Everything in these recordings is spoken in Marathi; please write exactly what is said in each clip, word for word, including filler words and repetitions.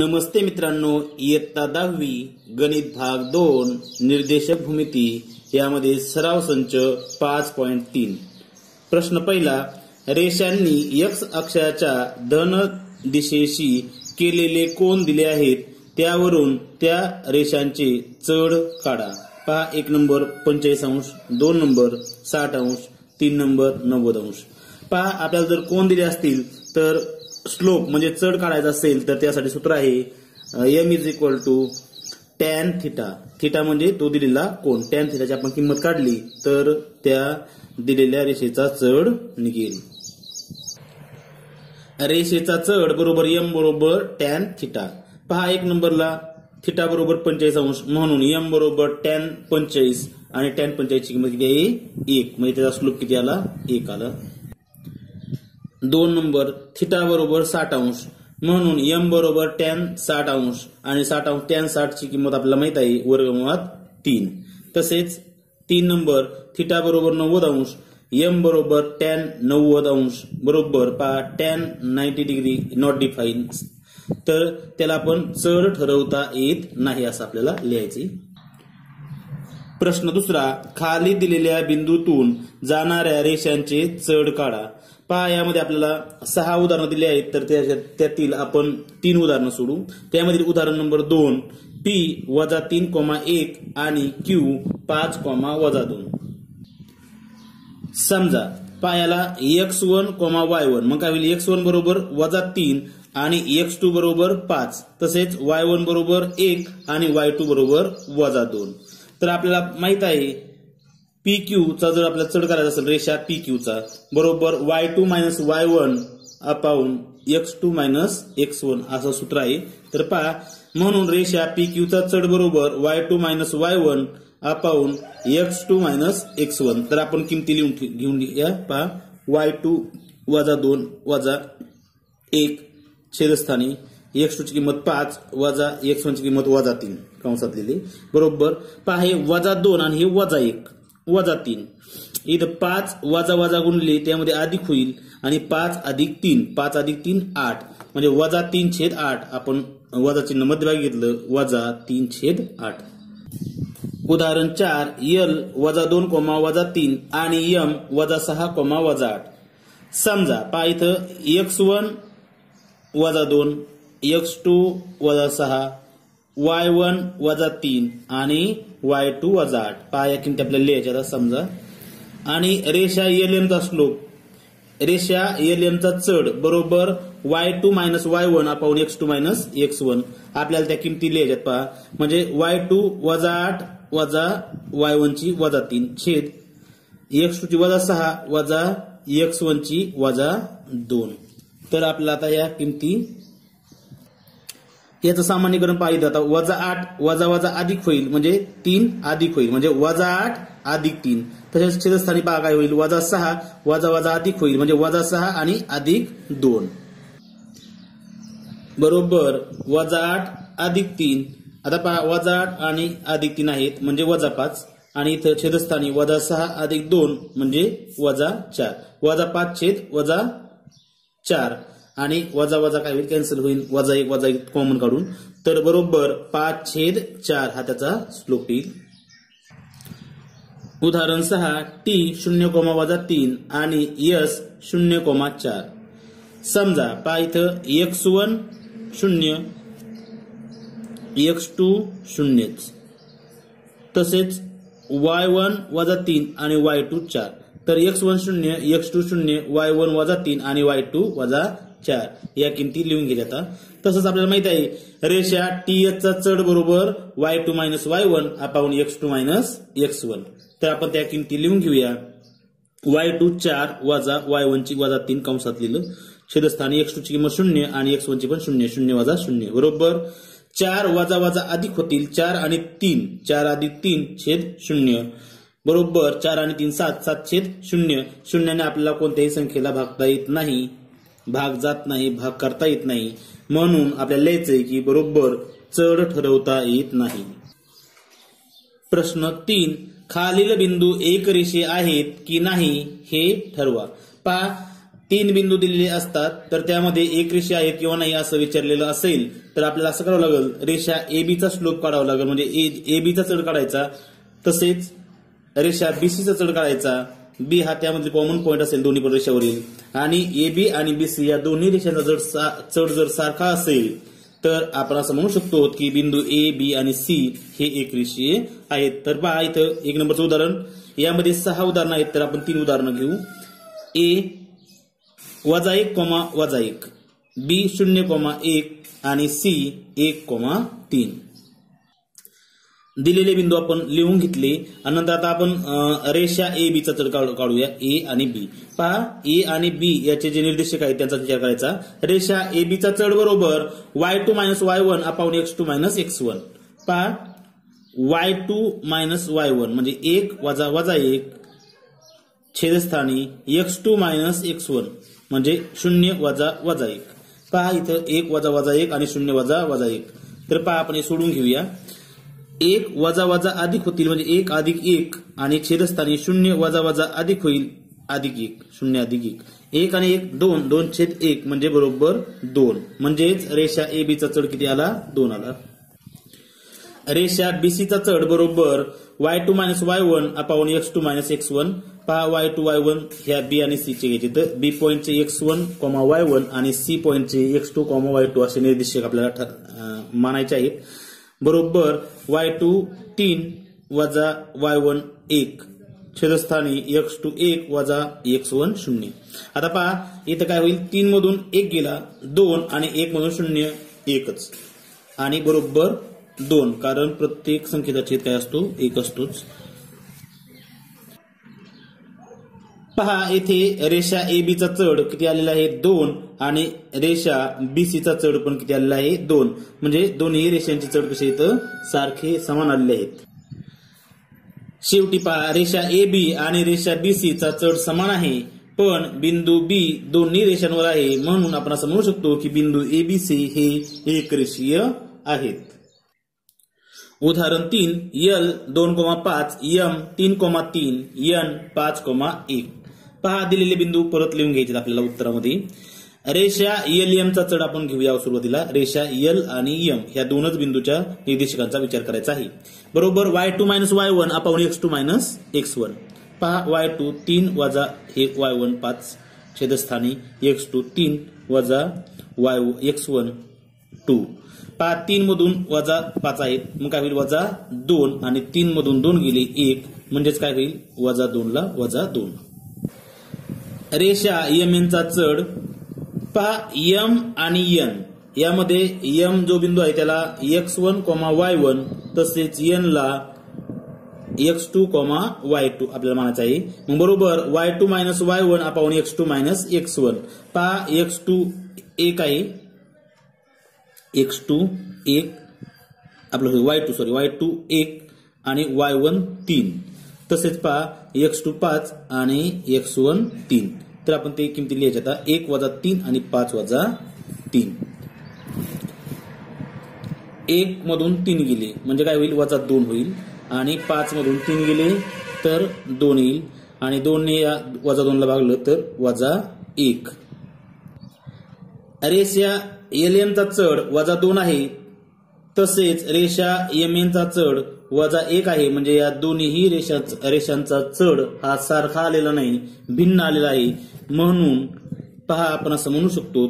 नमस्ते मित्रांनो, इयत्ता दहावी गणित भाग दोन निर्देशक भूमिती यामध्ये सराव संच पाच पॉइंट तीन। प्रश्न पहिला, रेषांनी एक्स अक्षाच्या धन दिशेशी केलेले कोन दिले आहेत, त्यावरून त्या रेषांचे चढ काढा। पहा, एक नंबर पंचेचाळीस अंश, दोन नंबर साठ अंश, तीन नंबर नव्वद अंश। पहा, आपल्याला जर कोन दिले असतील तर स्लोप म्हणजे चढ काढायचा असेल तर त्यासाठी सूत्र आहे M is equal to tan theta. Theta म्हणजे तो दिलेला कोन, टॅन थिटाची आपण किंमत काढली तर त्या दिलेल्या रेषेचा चढ निघेल। रेषेचा चढ बरोबर एम बरोबर टॅन थिटा। पहा, एक नंबरला थिटा बरोबर पंचेचाळीस अंश, म्हणून एम बरोबर टॅन पंचेचाळीस आणि टॅन पंचेचाळीस ची किंमत किती आहे एक, म्हणजे त्याचा स्लोप किती आला एक आला। दोन नंबर थिटा बरोबर साठ अंश, म्हणून एम बरोबर टॅन साठ अंश आणि साठ अंश टॅन साठ ची किंमत आपल्याला माहित आहे वर्गमुळात तीन। तसेच तीन नंबर थिटा बरोबर नव्वद अंश, एम बरोबर टॅन नव्वद अंश बरोबर पहा tan ninety degree not define, तर त्याला आपण चढ ठरवता येत नाही असं आपल्याला लिहायचे। प्रश्न दुसरा, खाली दिलेल्या बिंदूतून जाणाऱ्या रेषांचे चढ काढा। पहा, यामध्ये आपल्याला सहा उदाहरणं दिली आहेत तर त्यातील आपण तीन उदाहरणं सोडू। त्यामधील उदाहरण नंबर दोन, पी वजा तीन कोमा एक आणि क्यू पाच कोमा वजा दोन। समजा पायाला X one comma Y one, मग काय होईल एक्स वन बरोबर वजा तीन आणि एक्स टू बरोबर पाच, तसेच वाय वन बरोबर एक आणि वाय टू बरोबर वजा दोन। तर आपल्याला माहित आहे पी क्यू चा जर आपल्याला चढ करायचा असेल रेषा पी क्यू चा बरोबर Y two minus Y one upon X two minus X one असं सूत्र आहे। तर पहा, म्हणून रेषा पी क्यू चा चढ बरोबर Y two minus Y one upon X two minus X one. तर आपण किमती लिहून घेऊन घ्या। पहा, वाय टू वजा दोन वजा एक छेदस्थानी एक्स टू ची किंमत पाच वजा एक्स वन ची किंमत वजा तीन कंसात लिहिली बरोबर। पहा, हे वजा दोन आणि हे वजा एक वजा तीन, इथं पाच वजा वजा गुणले त्यामध्ये अधिक होईल आणि पाच अधिक तीन, पाच अधिक तीन आठ, म्हणजे वजा तीन छेद आठ। आपण वजा चिन्ह मध्यभागी घेतलं वजा तीन छेद आठ। उदाहरण चार, यल वजा दोन कोमा वजा तीन आणि यम वजा सहा कोमा वजा आठ। समजा पहा, इथं एक्स वन वजा दोन, एक्स टू वजा सहा, वाय वन वजा तीन आणि वाय टू वजा आठ। पहा, या किमती आपल्याला लिहायच्या समजा। आणि रेषा एल एम चा स्लोप, रेषा एल एम चा चढ बरोबर Y two minus Y one upon X two minus X one, आपल्याला त्या किमती लिहायच्यात। पहा, म्हणजे वाय टू वजा आठ वजा वाय वन ची वजा तीन छेद एक्स टू ची वजा सहा वजा एक्स वन ची वजा दोन। तर आपल्याला आता या किमती याचं सामान्यकरण पाहिजे। आता वजा आठ वजा वजा अधिक होईल म्हणजे तीन अधिक होईल म्हणजे वजा आठ अधिक तीन। तसेच छेदस्थानी पहा काय होईल वजा सहा वजा वजा अधिक होईल म्हणजे वजा सहा आणि अधिक दोन बरोबर वजा आठ अधिक तीन। आता पहा वजा आठ आणि अधिक तीन आहेत म्हणजे वजा पाच आणि इथं छेदस्थानी वजा सहा अधिक दोन म्हणजे वजा चार, वजा पाच छेद वजा चार आणि वजा वजा काय होईल कॅन्सल होईल वजा एक वजा एक कॉमन काढून, तर बरोबर पाच छेद चार हा त्याचा स्लोप येईल। उदाहरण सहा, टी शून्य कोमा वजा तीन आणि यस शून्य कोमा चार। समजा पहा, इथं एक्स वन शून्य एक्स टू शून्यच, तसेच वाय वन वजा तीन आणि वाय टू चार। तर एक्स वन शून्य एक्स टू शून्य वाय वन वजा तीन आणि वाय टू वजा चार या किमती लिहून घेत। आता तसंच आपल्याला माहित आहे रेषा टी एच चा चढ बरोबर Y two minus Y one upon X two minus X one. तर आपण त्या किमती लिहून घेऊया वाय टू चार वजा वाय वन ची वजा तीन कंसात लिहिलं, छेदस्थानी एक्स टू ची किंमत शून्य आणि एक्स वन ची पण शून्य, शून्य वजा शून्य बरोबर चार वजा वजा अधिक होतील चार आणि तीन, चार अधिक तीन छेद शून्य बरोबर चार आणि तीन सात, सात छेद शून्य। शून्याने आपल्याला कोणत्याही संख्येला भागता येत नाही, भाग जात नाही, भाग करता येत नाही, म्हणून आपल्याला लिहायचंय की बरोबर चढ ठरवता येत नाही। प्रश्न तीन, खालील बिंदू एक रेषे आहेत की नाही हे ठरवा। पहा, तीन बिंदू दिलेले असतात तर त्यामध्ये एक रेषा आहे किंवा नाही असं विचारलेलं असेल तर आपल्याला असं करावं लागेल, रेषा एबी चा स्लोप काढावा लागेल, म्हणजे एबी चा चढ काढायचा, तसेच रेषा बीसी चा चढ काढायचा, बी हा त्यामध्ये कॉमन पॉइंट असेल दोन्ही पण रेषावरील, आणि एबी आणि बीसी या दोन्ही रेषांचा जर चढ जर सारखा असेल तर आपण असं म्हणू शकतो की बिंदू ए बी आणि सी हे एकरेषीय आहेत। तर पहा इथं एक नंबरचं उदाहरण, यामध्ये सहा उदाहरणं आहेत तर आपण तीन उदाहरणं घेऊ। ए वजा एक कॉमा वजा एक, बी शून्य कॉमा एक आणि सी एक कॉमा तीन। दिलेले बिंदू आपण लिहून घेतले आणि नंतर आता आपण रेषा ए बी चा चढ काढूया, ए आणि बी। पहा ए आणि बी याचे जे निर्देशक आहेत त्यांचा विचार करायचा। रेषा ए बी चा चढ बरोबर Y two minus Y one upon X two minus X one. पहा Y two minus Y one म्हणजे एक वजा वजा एक छेदस्थानी X two minus X one म्हणजे शून्य वजा वजा एक। पहा इथं एक वजा वजा एक आणि शून्य वजा वजा एक। तर पहा आपण हे सोडून घेऊया, एक वजा वजा अधिक होतील म्हणजे एक अधिक एक आणि छेदस्थानी शून्य वजा वजा अधिक होईल अधिक एक, शून्य अधिक एक, एक आणि एक दोन, दोन छेद एक म्हणजे बरोबर दोन, म्हणजेच रेषा ए बी चा चढ किती आला, दोन आला। रेषा बीसी चा चढ बरोबर Y two minus Y one upon X two minus X one. पहा वाय टू वाय वन ह्या बी आणि सी चे घ्यायचे तर बी पॉईंटचे X one comma Y one आणि सी पॉईंटचे X two comma Y two असे निर्देशक आपल्याला मानायचे आहेत। बरोबर वाय टू तीन वजा वाय वन एक छेदस्थानी एक्स टू एक वजा एक्स वन शून्य। आता पहा इथं काय होईल, तीन मधून एक गेला दोन आणि एक मधून शून्य एकच आणि बरोबर दोन, कारण प्रत्येक संख्येचा छेद काय असतो, एक असतोच। पहा येथे रेषा ए बी चा चढ किती आलेला आहे, दोन आणि रेषा बीसी चा चढ पण किती आलेला आहे, दोन, म्हणजे दोन्ही रेषांची चढ कशी इथं सारखे समान आलेले आहेत। शेवटी पहा रेषा ए बी आणि रेषा बीसी चा चढ समान आहे पण बिंदू बी दोन्ही रेषांवर आहे, म्हणून आपण असं म्हणू शकतो की बिंदू ए बी सी हे एकरेषीय आहेत। उदाहरण तीन, यल दोन कोमा पाच, यम तीन कोमा तीन, यन पाच कोमा एक। पहा दिलेले बिंदू परत लिहून घ्यायचे आपल्याला उत्तरामध्ये। रेषा एल एम चा चढ आपण घेऊया सुरुवातीला, रेषा एल आणि एम ह्या दोनच बिंदूच्या निर्देशकांचा विचार करायचा आहे। बरोबर Y two minus Y one upon X two minus X one. पहा वाय टू तीन वजा एक वाय वन पाच छेदस्थानी एक्स टू तीन वजा वाय एक्स वन टू। पहा तीन मधून वजा पाच आहेत मग काय होईल, वजा दोन आणि तीन मधून दोन गेले एक, म्हणजेच काय होईल वजा दोन ला वजा दोन। रेषा एम एन चा चढ, पहा यम आणि एन यामध्ये यम जो बिंदू आहे त्याला X one comma Y one तसेच एन ला X two comma Y two आपल्याला मानायचं आहे। मग बरोबर Y two minus Y one upon X two minus X one. पहा एक्स टू एक आहे, एक्स टू एक आपलं Y two sorry Y two एक आणि वाय वन तीन, तसेच पहा एक्स टू पाच आणि एक्स वन तीन। तर आपण ते किमती लिहायच्या आता, एक वजा तीन आणि पाच वजा तीन। एक मधून तीन गेले म्हणजे काय होईल वजा दोन होईल आणि पाच मधून तीन गेले तर दोन येईल आणि दोन ने या वजा दोन ला भागलं तर वजा एक। रेषा एल एम चा चढ वजा दोन आहे तसेच रेषा एम एन चा चढ वजा एक आहे, म्हणजे या दोन्ही रेषा रेषांचा चढ हा सारखा आलेला नाही, भिन्न आलेला आहे, म्हणून पहा आपण असं म्हणू शकतो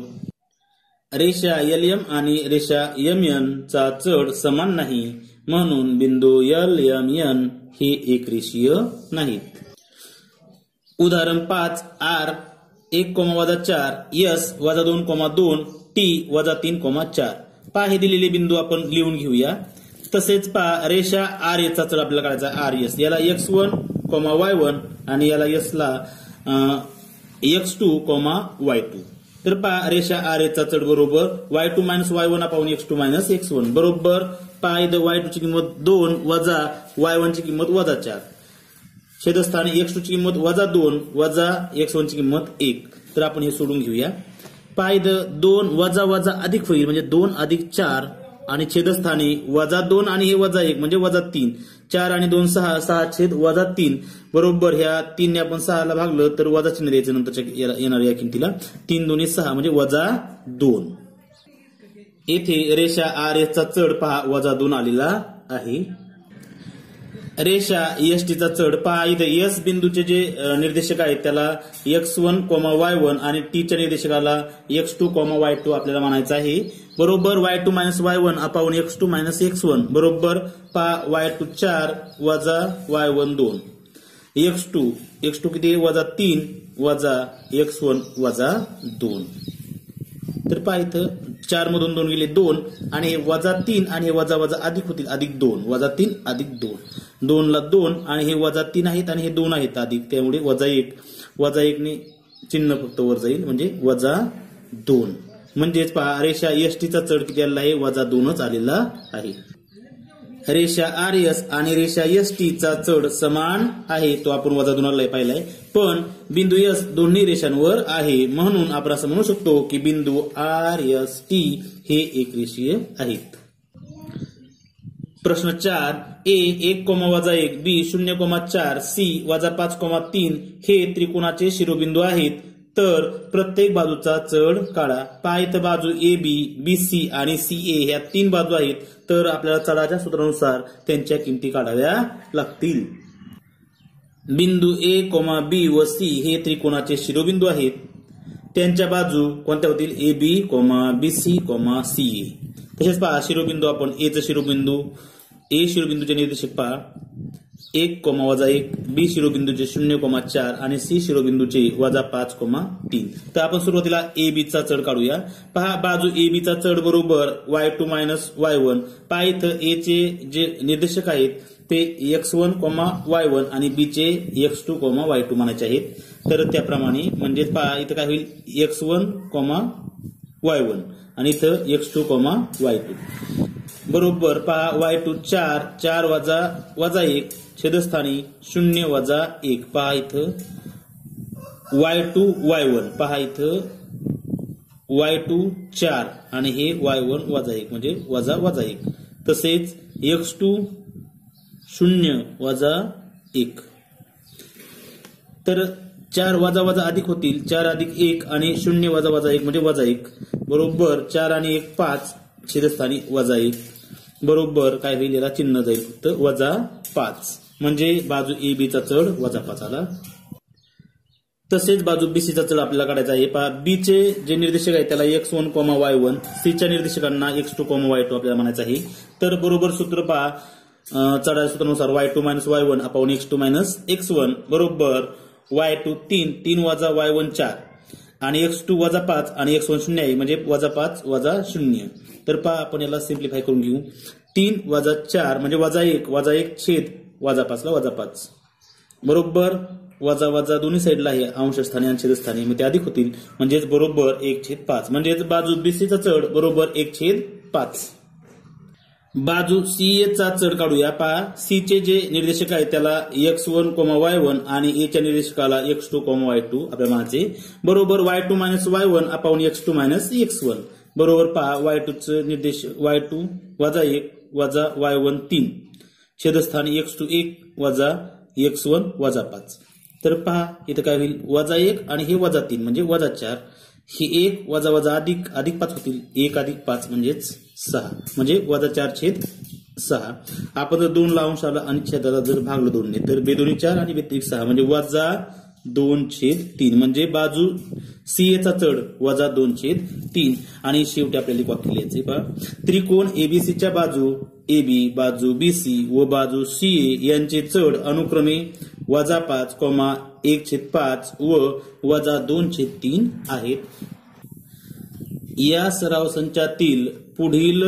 रेषा एल एम आणि रेषा एम एन चा चढ समान नाही, म्हणून बिंदू एल एम एन हे एकरेषीय नाहीत। उदाहरण पाच, आर एक कोमा वजा चार, यस वजा दोन कोमा दोन, टी वजा तीन कोमा चार। पहा हे दिलेले बिंदू आपण लिहून घेऊया। तसेच पहा रेषा आर एस चा चढ आपल्याला काढायचा, आर एस याला X one comma Y one आणि याला एस ला X two comma Y two. तर पहा रेषा आर एस चा चढ बरोबर Y two minus Y one upon X two minus X one. बरोबर पहा इथं वाय टू ची किंमत दोन वजा वाय वन ची किंमत वजा चार छेदस्थानी एक्स टू ची किंमत वजा दोन वजा एक्स वन ची किंमत एक। तर आपण हे सोडून घेऊया। पायद दोन वजा वजा अधिक होईल म्हणजे दोन अधिक चार आणि छेदस्थानी वजा दोन आणि हे वजा एक म्हणजे वजा तीन, चार आणि दोन सहा, सहा छेद वजा तीन बरोबर ह्या तीन ने आपण सहा ला भागलं तर वजा चिन्ह द्यायचं नंतरच्या येणाऱ्या किमतीला, तीन दोन्ही सहा म्हणजे वजा दोन. येथे रेषा आर एस चा चढ पहा वजा दोन आलेला आहे. रेषा एस टी चा चढ पहा इथे एस बिंदूचे जे निर्देशक आहेत त्याला X one comma Y one आणि टी च्या निर्देशकाला X two comma Y two आपल्याला म्हणायचं आहे. बरोबर Y two minus Y one upon X two minus X one बरोबर पहा वाय टू चार वजा वाय वन दोन, एक्स टू एक्स टू किती वजा तीन वजा एक्स वन वजा दोन. तर पहा इथं चार मधून दोन गेले दोन आणि हे वजा तीन आणि हे वजा वजा अधिक होतील अधिक दोन, वजा तीन अधिक दोन, दोन ला दोन आणि हे वजा तीन आहेत आणि हे दोन आहेत अधिक त्यामुळे वजा एक, वजा एक ने चिन्ह फक्त वर जाईल म्हणजे वजा दोन. म्हणजेच पहा रेषा एसटीचा चढ किती आलेला आहे वजा दोनच आलेला आहे. रेषा आर एस आणि रेषा एस टी चा चढ समान आहे तो आपण वजा दोनाला पाहिलाय, पण बिंदू एस दोन्ही रेषांवर आहे म्हणून आपण असं म्हणू शकतो की बिंदू आर एस टी हे एकरेषीय आहेत. प्रश्न चार ए एक कोमा वजा एक, बी शून्य कोमा चार, सी वजा पाच कोमा तीन हे त्रिकोणाचे शिरोबिंदू आहेत तर प्रत्येक बाजूचा चढ काढा. पायथ बाजू ए बी, बी सी आणि सी ए ह्या तीन बाजू आहेत तर आपल्याला चढाच्या सूत्रानुसार त्यांच्या किमती काढाव्या लागतील. बिंदू ए कोमा बी व सी हे त्रिकोणाचे शिरोबिंदू आहेत, त्यांच्या बाजू कोणत्या होतील A B comma B C comma C A. तसेच पहा शिरोबिंदू आपण ए च शिरोबिंदू ए शिरोबिंदूचे निर्देशक पहा एक कोमा वजा एक, बी शिरोबिंदूचे शून्य कोमा चार आणि सी शिरोबिंदूचे वजा पाच कोमा तीन. तर आपण सुरुवातीला ए बी चा चढ काढूया. पहा बाजू ए बी चा चढ बरोबर Y two minus Y one, पहा इथं ए चे जे निर्देशक आहेत ते X one comma Y one आणि बी चे X two comma Y two म्हणायचे आहेत. तर त्याप्रमाणे म्हणजे पहा इथं काय होईल X one comma Y one आणि इथं X two comma Y two बरोबर पहा वाय टू चार, चार वजा वजा एक छेदस्थानी शून्य वजा एक, पहा इथं वाय टू वाय वन, पहा इथं वाय टू चार आणि हे वाय वन वजा एक म्हणजे वजा वजा एक. तसेच एक्स टू शून्य वजा एक, तर चार वजा वजा अधिक होतील चार अधिक एक आणि शून्य वजा वजा एक म्हणजे वजा एक बरोबर चार आणि एक पाच छेदस्थानी वजा एक बरोबर काय होईल याला चिन्ह जाईल फक्त वजा पाच म्हणजे बाजू ए बी चा चढ वजा पाच आला. तसेच बाजू बीसी चा चढ आपल्याला काढायचा आहे. पहा बी चे जे निर्देशक आहे त्याला X one comma Y one, C च्या निर्देशकांना X two comma Y two आपल्याला म्हणायचं आहे. तर बरोबर सूत्र पहा चढाच्या सूत्रानुसार Y two minus Y one आपण X two minus X one बरोबर वाय टू तीन, तीन वजा वाय वन चार आणि एक्स टू वजा पाच आणि एक्स वन शून्य आहे म्हणजे वजा पाच वजा शून्य. तर पहा आपण याला सिम्प्लिफाय करून घेऊ तीन वजा चार म्हणजे वजा एक, वजा एक छेद वजा पाच ला वजा पाच बरोबर वजा वजा दोन्ही साईडला आहे अंशस्थानी आणि छेदस्थानी मग ते अधिक होतील म्हणजेच बरोबर एक छेद पाच म्हणजेच बाजू बीसीचा चढ बरोबर एक छेद पाच. बाजू सी ए चा चढ काढूया. पहा सी चे जे निर्देशक आहे त्याला X one comma Y one आणि ए च्या निर्देशकाला X two comma Y two आपल्याला म्हणायचे बरोबर Y two minus Y one upon X two minus X one बरोबर पहा वाय टू चे निर्देश वाय टू वजा एक वजा वाय वन तीन छेदस्थानी एक्स टू एक वजा एक्स वन वजा पाच. तर पहा इथं काय होईल वजा एक आणि हे वजा तीन म्हणजे वजा चार, हे एक वजा वजा अधिक अधिक पाच होतील एक अधिक पाच म्हणजेच सहा म्हणजे वजा चार छेद सहा. आपण जर दोन ला अंशाला आणि छेदाला जर भागलं दोनने तर बेदोनी चार आणि बेत्रिक सहा म्हणजे वजा दोन छेद तीन म्हणजे बाजू सी ए चा चढ वजा दोन छेद तीन. आणि शेवटी आपल्याला वाक्य लिहायचे पहा त्रिकोण एबीसीच्या बाजू ए बी, बाजू बीसी व बाजू सी ए यांचे चढ अनुक्रमे वजा पाच कोमा एक छेद पाच व वजा दोन छेद तीन आहेत. या सराव संचातील पुढील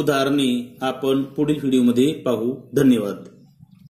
उदाहरणे आपण पुढील व्हिडिओमध्ये पाहू. धन्यवाद.